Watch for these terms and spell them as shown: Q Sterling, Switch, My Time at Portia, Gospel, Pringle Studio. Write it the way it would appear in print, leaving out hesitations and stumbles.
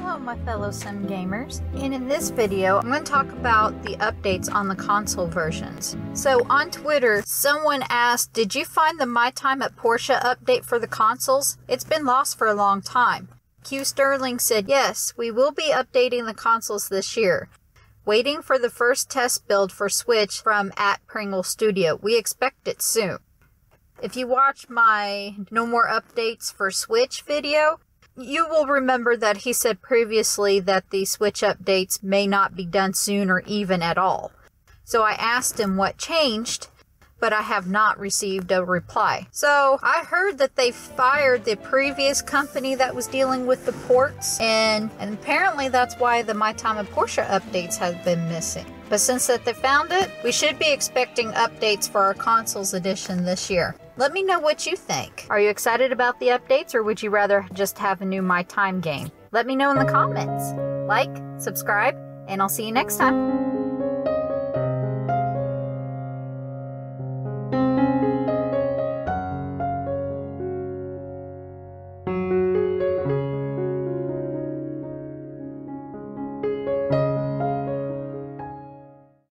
Hello my fellow sim gamers, and in this video I'm going to talk about the updates on the console versions. So on Twitter someone asked, did you find the My Time at Portia update for the consoles? It's been lost for a long time. Q Sterling said yes, we will be updating the consoles this year. Waiting for the first test build for Switch from @Pringle Studio. We expect it soon. If you watch my No More Updates for Switch video, you will remember that he said previously that the Switch updates may not be done soon or even at all. So I asked him what changed, but I have not received a reply. So I heard that they fired the previous company that was dealing with the ports, and apparently that's why the My Time at Portia updates have been missing. But since that they found it, we should be expecting updates for our consoles edition this year. Let me know what you think. Are you excited about the updates, or would you rather just have a new My Time game? Let me know in the comments. Like, subscribe, and I'll see you next time.